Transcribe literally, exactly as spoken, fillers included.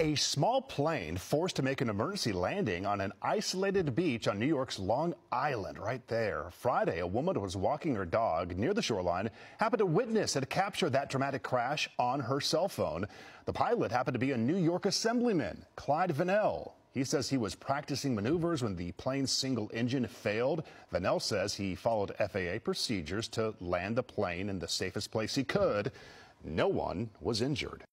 A small plane forced to make an emergency landing on an isolated beach on New York's Long Island, right there. Friday, a woman who was walking her dog near the shoreline happened to witness and capture that dramatic crash on her cell phone. The pilot happened to be a New York assemblyman, Clyde Vanel. He says he was practicing maneuvers when the plane's single engine failed. Vanel says he followed F A A procedures to land the plane in the safest place he could. No one was injured.